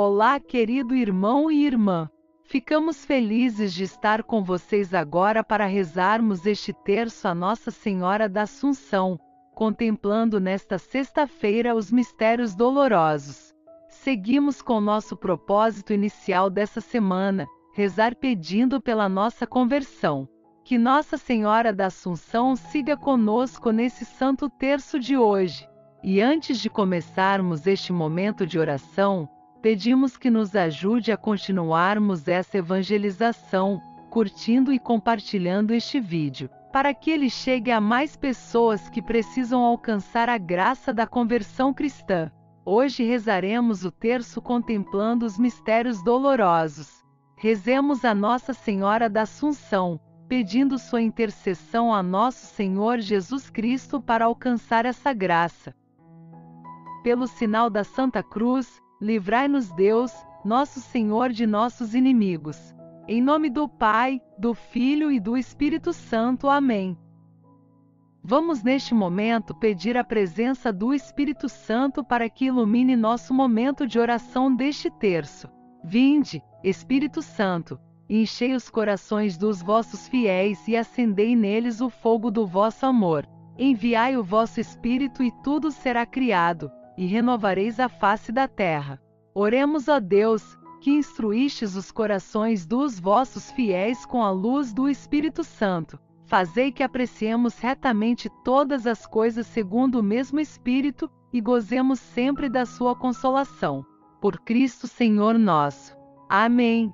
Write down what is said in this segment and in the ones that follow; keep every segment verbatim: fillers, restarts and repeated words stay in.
Olá, querido irmão e irmã! Ficamos felizes de estar com vocês agora para rezarmos este terço a Nossa Senhora da Assunção, contemplando nesta sexta-feira os Mistérios Dolorosos. Seguimos com nosso propósito inicial dessa semana, rezar pedindo pela nossa conversão. Que Nossa Senhora da Assunção siga conosco nesse Santo Terço de hoje. E antes de começarmos este momento de oração, pedimos que nos ajude a continuarmos essa evangelização, curtindo e compartilhando este vídeo, para que ele chegue a mais pessoas que precisam alcançar a graça da conversão cristã. Hoje rezaremos o terço contemplando os mistérios dolorosos. Rezemos a Nossa Senhora da Assunção, pedindo sua intercessão a nosso Senhor Jesus Cristo para alcançar essa graça. Pelo sinal da Santa Cruz, livrai-nos Deus, nosso Senhor, de nossos inimigos. Em nome do Pai, do Filho e do Espírito Santo. Amém. Vamos neste momento pedir a presença do Espírito Santo para que ilumine nosso momento de oração deste terço. Vinde, Espírito Santo, enchei os corações dos vossos fiéis e acendei neles o fogo do vosso amor. Enviai o vosso Espírito e tudo será criado, e renovareis a face da terra. Oremos a Deus, que instruístes os corações dos vossos fiéis com a luz do Espírito Santo. Fazei que apreciemos retamente todas as coisas segundo o mesmo Espírito, e gozemos sempre da sua consolação. Por Cristo Senhor nosso. Amém.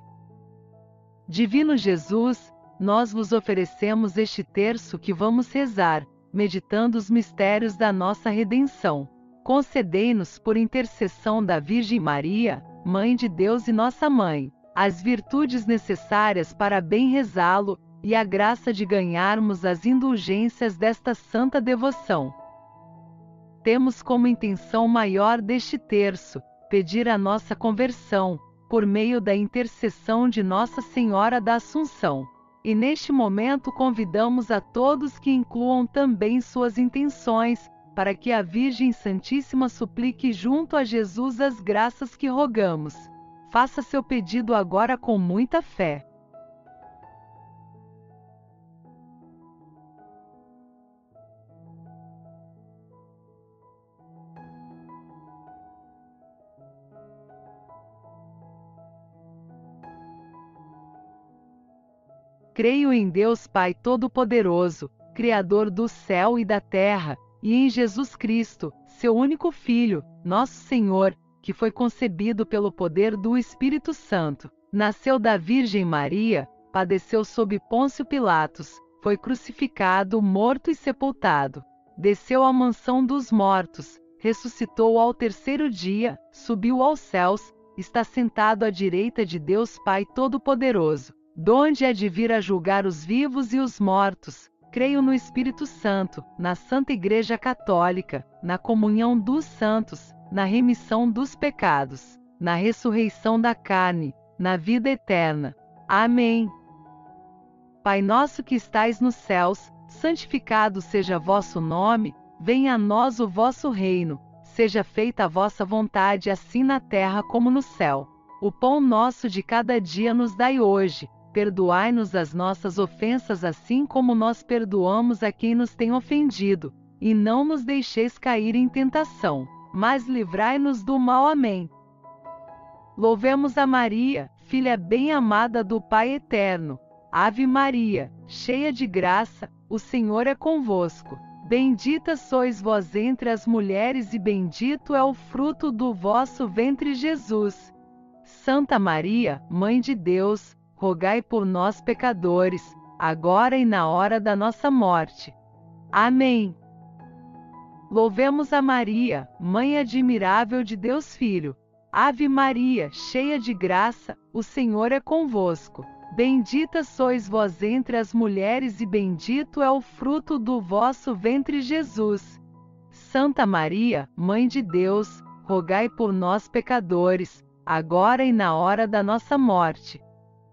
Divino Jesus, nós vos oferecemos este terço que vamos rezar, meditando os mistérios da nossa redenção. Concedei-nos, por intercessão da Virgem Maria, Mãe de Deus e Nossa Mãe, as virtudes necessárias para bem rezá-lo e a graça de ganharmos as indulgências desta santa devoção. Temos como intenção maior deste terço, pedir a nossa conversão, por meio da intercessão de Nossa Senhora da Assunção. E neste momento convidamos a todos que incluam também suas intenções, para que a Virgem Santíssima suplique junto a Jesus as graças que rogamos. Faça seu pedido agora com muita fé. Creio em Deus Pai Todo-Poderoso, Criador do céu e da terra, e em Jesus Cristo, seu único Filho, nosso Senhor, que foi concebido pelo poder do Espírito Santo. Nasceu da Virgem Maria, padeceu sob Pôncio Pilatos, foi crucificado, morto e sepultado. Desceu à mansão dos mortos, ressuscitou ao terceiro dia, subiu aos céus, está sentado à direita de Deus Pai Todo-Poderoso, donde há de vir a julgar os vivos e os mortos. Creio no Espírito Santo, na Santa Igreja Católica, na comunhão dos santos, na remissão dos pecados, na ressurreição da carne, na vida eterna. Amém. Pai nosso que estais nos céus, santificado seja vosso nome, venha a nós o vosso reino, seja feita a vossa vontade, assim na terra como no céu. O pão nosso de cada dia nos dai hoje. Perdoai-nos as nossas ofensas, assim como nós perdoamos a quem nos tem ofendido. E não nos deixeis cair em tentação, mas livrai-nos do mal. Amém. Louvemos a Maria, filha bem-amada do Pai Eterno. Ave Maria, cheia de graça, o Senhor é convosco. Bendita sois vós entre as mulheres e bendito é o fruto do vosso ventre, Jesus. Santa Maria, Mãe de Deus, rogai por nós pecadores, agora e na hora da nossa morte. Amém. Louvemos a Maria, Mãe admirável de Deus Filho. Ave Maria, cheia de graça, o Senhor é convosco. Bendita sois vós entre as mulheres e bendito é o fruto do vosso ventre, Jesus. Santa Maria, Mãe de Deus, rogai por nós pecadores, agora e na hora da nossa morte.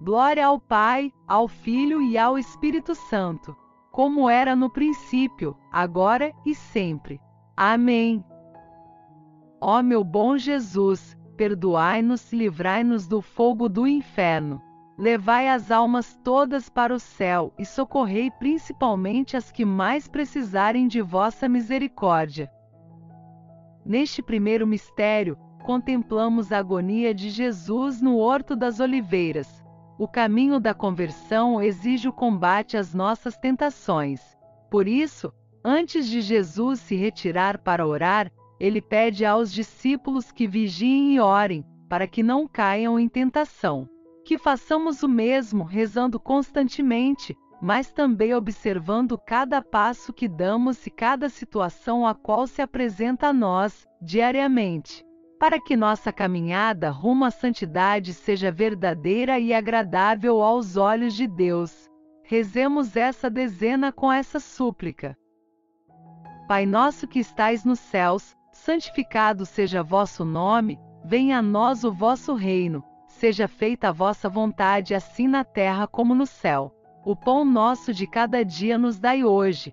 Glória ao Pai, ao Filho e ao Espírito Santo, como era no princípio, agora e sempre. Amém. Ó meu bom Jesus, perdoai-nos, livrai-nos do fogo do inferno. Levai as almas todas para o céu e socorrei principalmente as que mais precisarem de vossa misericórdia. Neste primeiro mistério, contemplamos a agonia de Jesus no Horto das Oliveiras. O caminho da conversão exige o combate às nossas tentações. Por isso, antes de Jesus se retirar para orar, ele pede aos discípulos que vigiem e orem, para que não caiam em tentação. Que façamos o mesmo rezando constantemente, mas também observando cada passo que damos e cada situação a qual se apresenta a nós, diariamente, para que nossa caminhada rumo à santidade seja verdadeira e agradável aos olhos de Deus. Rezemos essa dezena com essa súplica. Pai nosso que estais nos céus, santificado seja vosso nome, venha a nós o vosso reino, seja feita a vossa vontade assim na terra como no céu. O pão nosso de cada dia nos dai hoje,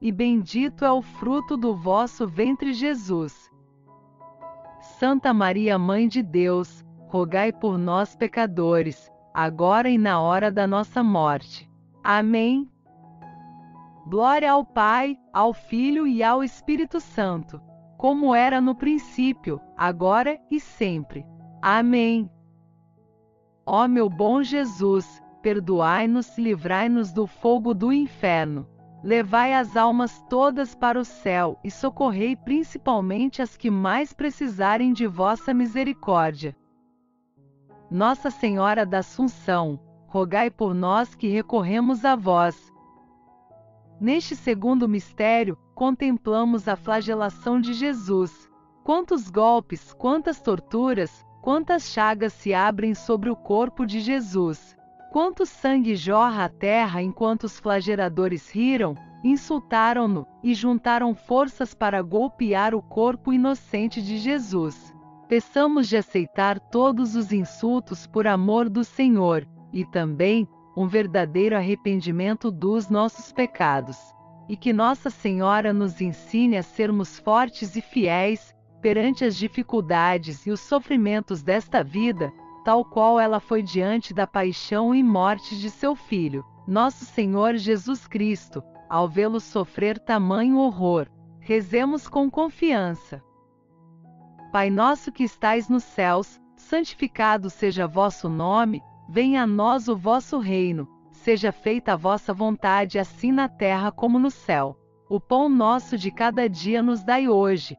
e bendito é o fruto do vosso ventre, Jesus. Santa Maria, Mãe de Deus, rogai por nós, pecadores, agora e na hora da nossa morte. Amém. Glória ao Pai, ao Filho e ao Espírito Santo, como era no princípio, agora e sempre. Amém. Ó meu bom Jesus, perdoai-nos e livrai-nos do fogo do inferno. Levai as almas todas para o céu e socorrei principalmente as que mais precisarem de vossa misericórdia. Nossa Senhora da Assunção, rogai por nós que recorremos a vós. Neste segundo mistério, contemplamos a flagelação de Jesus. Quantos golpes, quantas torturas, quantas chagas se abrem sobre o corpo de Jesus. Quanto sangue jorra a terra enquanto os flageladores riram, insultaram-no e juntaram forças para golpear o corpo inocente de Jesus. Peçamos de aceitar todos os insultos por amor do Senhor, e também um verdadeiro arrependimento dos nossos pecados. E que Nossa Senhora nos ensine a sermos fortes e fiéis perante as dificuldades e os sofrimentos desta vida, tal qual ela foi diante da paixão e morte de seu Filho, nosso Senhor Jesus Cristo, ao vê-lo sofrer tamanho horror. Rezemos com confiança. Pai nosso que estais nos céus, santificado seja vosso nome, venha a nós o vosso reino, seja feita a vossa vontade assim na terra como no céu. O pão nosso de cada dia nos dai hoje.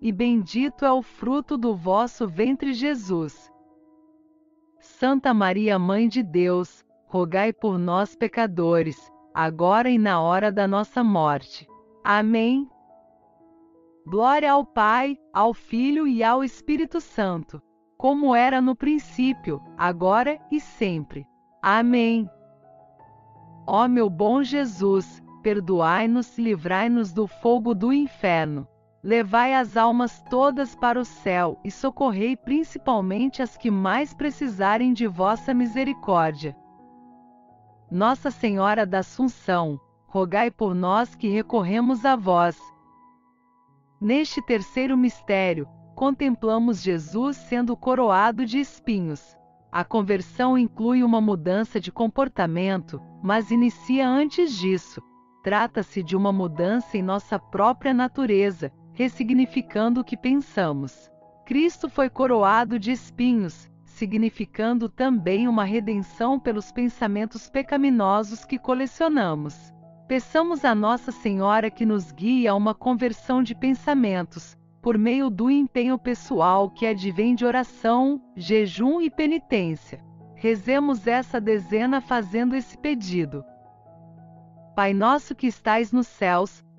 e bendito é o fruto do vosso ventre, Jesus. Santa Maria, Mãe de Deus, rogai por nós, pecadores, agora e na hora da nossa morte. Amém. Glória ao Pai, ao Filho e ao Espírito Santo, como era no princípio, agora e sempre. Amém. Ó meu bom Jesus, perdoai-nos e livrai-nos do fogo do inferno. Levai as almas todas para o céu e socorrei principalmente as que mais precisarem de vossa misericórdia. Nossa Senhora da Assunção, rogai por nós que recorremos a vós. Neste terceiro mistério, contemplamos Jesus sendo coroado de espinhos. A conversão inclui uma mudança de comportamento, mas inicia antes disso. Trata-se de uma mudança em nossa própria natureza, ressignificando o que pensamos. Cristo foi coroado de espinhos, significando também uma redenção pelos pensamentos pecaminosos que colecionamos. Peçamos a Nossa Senhora que nos guie a uma conversão de pensamentos, por meio do empenho pessoal que advém de oração, jejum e penitência. Rezemos essa dezena fazendo esse pedido. Pai nosso que estais nos céus,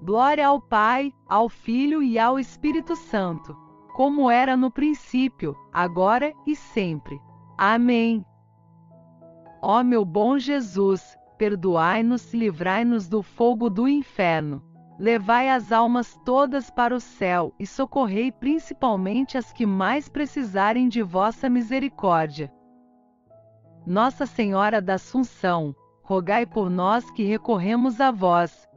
Glória ao Pai, ao Filho e ao Espírito Santo, como era no princípio, agora e sempre. Amém. Ó meu bom Jesus, perdoai-nos e livrai-nos do fogo do inferno. Levai as almas todas para o céu e socorrei principalmente as que mais precisarem de vossa misericórdia. Nossa Senhora da Assunção, rogai por nós que recorremos a vós.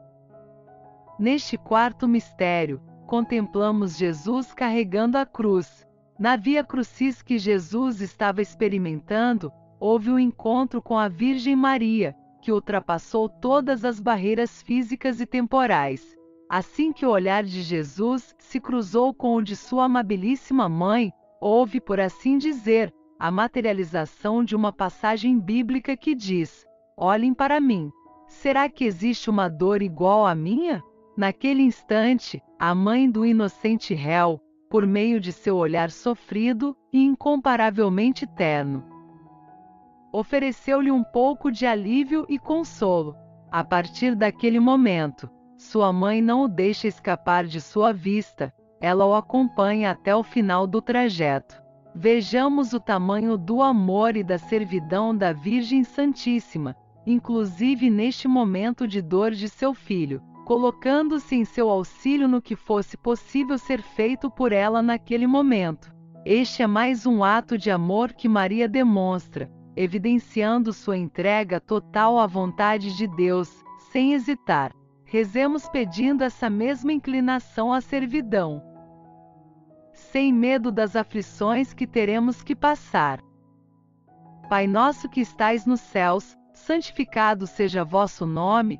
Neste quarto mistério, contemplamos Jesus carregando a cruz. Na Via Crucis que Jesus estava experimentando, houve o encontro com a Virgem Maria, que ultrapassou todas as barreiras físicas e temporais. Assim que o olhar de Jesus se cruzou com o de sua amabilíssima mãe, houve, por assim dizer, a materialização de uma passagem bíblica que diz: "Olhem para mim. Será que existe uma dor igual à minha?" Naquele instante, a mãe do inocente réu, por meio de seu olhar sofrido e incomparavelmente terno, ofereceu-lhe um pouco de alívio e consolo. A partir daquele momento, sua mãe não o deixa escapar de sua vista, ela o acompanha até o final do trajeto. Vejamos o tamanho do amor e da servidão da Virgem Santíssima, inclusive neste momento de dor de seu filho, colocando-se em seu auxílio no que fosse possível ser feito por ela naquele momento. Este é mais um ato de amor que Maria demonstra, evidenciando sua entrega total à vontade de Deus, sem hesitar. Rezemos pedindo essa mesma inclinação à servidão, sem medo das aflições que teremos que passar. Pai nosso que estais nos céus, santificado seja vosso nome,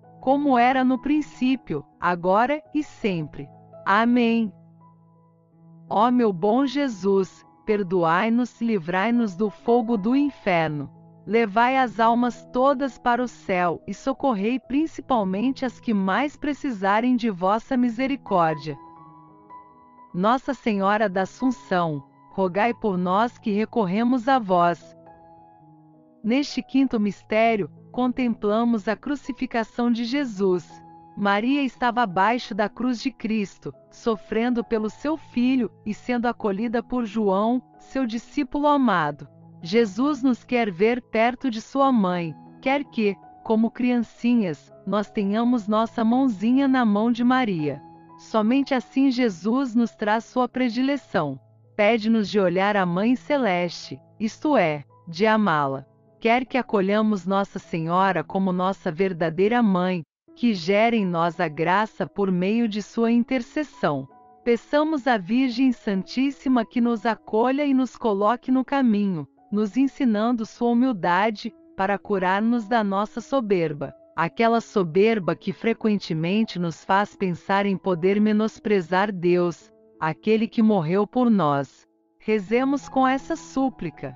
como era no princípio, agora e sempre. Amém. Ó meu bom Jesus, perdoai-nos e livrai-nos do fogo do inferno. Levai as almas todas para o céu e socorrei principalmente as que mais precisarem de vossa misericórdia. Nossa Senhora da Assunção, rogai por nós que recorremos a vós. Neste quinto mistério, contemplamos a crucificação de Jesus. Maria estava abaixo da cruz de Cristo, sofrendo pelo seu Filho e sendo acolhida por João, seu discípulo amado. Jesus nos quer ver perto de sua mãe, quer que, como criancinhas, nós tenhamos nossa mãozinha na mão de Maria. Somente assim Jesus nos traz sua predileção. Pede-nos de olhar a Mãe Celeste, isto é, de amá-la. Quer que acolhamos Nossa Senhora como nossa verdadeira Mãe, que gere em nós a graça por meio de sua intercessão. Peçamos à Virgem Santíssima que nos acolha e nos coloque no caminho, nos ensinando sua humildade, para curar-nos da nossa soberba, aquela soberba que frequentemente nos faz pensar em poder menosprezar Deus, aquele que morreu por nós. Rezemos com essa súplica.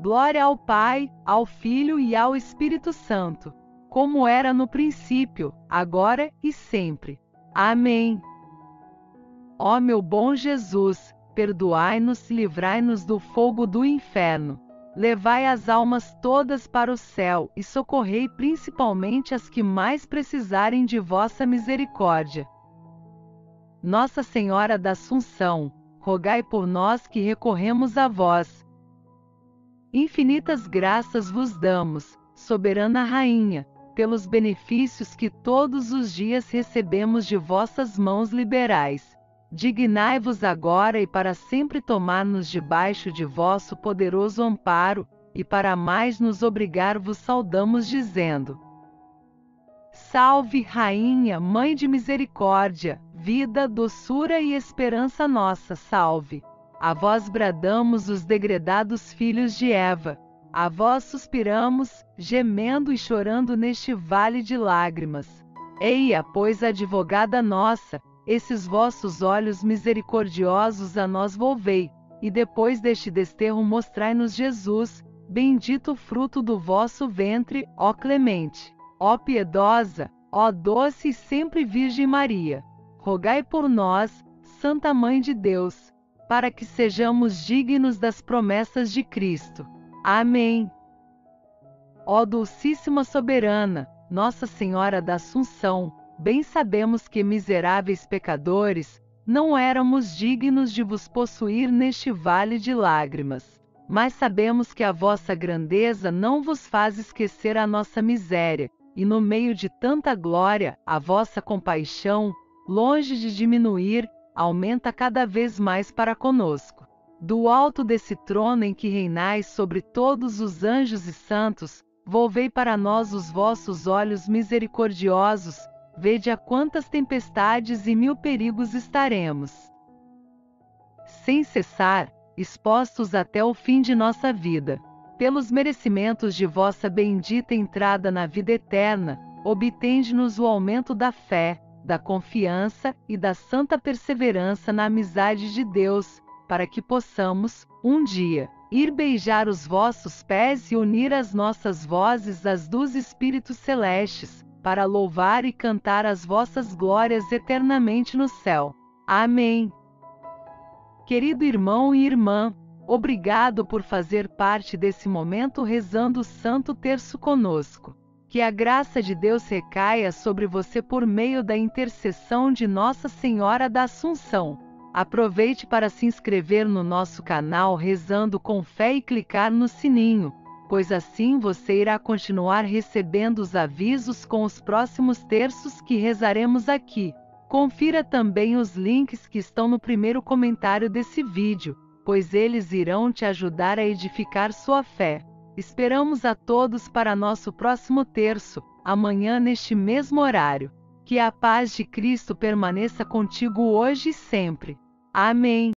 Glória ao Pai, ao Filho e ao Espírito Santo, como era no princípio, agora e sempre. Amém. Ó meu bom Jesus, perdoai-nos e livrai-nos do fogo do inferno. Levai as almas todas para o céu e socorrei principalmente as que mais precisarem de vossa misericórdia. Nossa Senhora da Assunção, rogai por nós que recorremos a vós. Infinitas graças vos damos, soberana Rainha, pelos benefícios que todos os dias recebemos de vossas mãos liberais. Dignai-vos agora e para sempre tomar-nos debaixo de vosso poderoso amparo, e para mais nos obrigar vos saudamos dizendo: Salve, Rainha, Mãe de Misericórdia, vida, doçura e esperança nossa, salve! A vós bradamos os degredados filhos de Eva, a vós suspiramos, gemendo e chorando neste vale de lágrimas. Eia, pois, advogada nossa, esses vossos olhos misericordiosos a nós volvei, e depois deste desterro mostrai-nos Jesus, bendito fruto do vosso ventre, ó clemente, ó piedosa, ó doce e sempre Virgem Maria. Rogai por nós, Santa Mãe de Deus, para que sejamos dignos das promessas de Cristo. Amém. Ó Dulcíssima Soberana, Nossa Senhora da Assunção, bem sabemos que, miseráveis pecadores, não éramos dignos de vos possuir neste vale de lágrimas. Mas sabemos que a vossa grandeza não vos faz esquecer a nossa miséria, e no meio de tanta glória, a vossa compaixão, longe de diminuir, aumenta cada vez mais para conosco. Do alto desse trono em que reinais sobre todos os anjos e santos, volvei para nós os vossos olhos misericordiosos, vede a quantas tempestades e mil perigos estaremos, sem cessar, expostos até o fim de nossa vida. Pelos merecimentos de vossa bendita entrada na vida eterna, obtende-nos o aumento da fé, da confiança e da santa perseverança na amizade de Deus, para que possamos, um dia, ir beijar os vossos pés e unir as nossas vozes às dos Espíritos Celestes, para louvar e cantar as vossas glórias eternamente no céu. Amém. Querido irmão e irmã, obrigado por fazer parte desse momento rezando o Santo Terço conosco. Que a graça de Deus recaia sobre você por meio da intercessão de Nossa Senhora da Assunção. Aproveite para se inscrever no nosso canal Rezando com Fé e clicar no sininho, pois assim você irá continuar recebendo os avisos com os próximos terços que rezaremos aqui. Confira também os links que estão no primeiro comentário desse vídeo, pois eles irão te ajudar a edificar sua fé. Esperamos a todos para nosso próximo terço, amanhã neste mesmo horário. Que a paz de Cristo permaneça contigo hoje e sempre. Amém.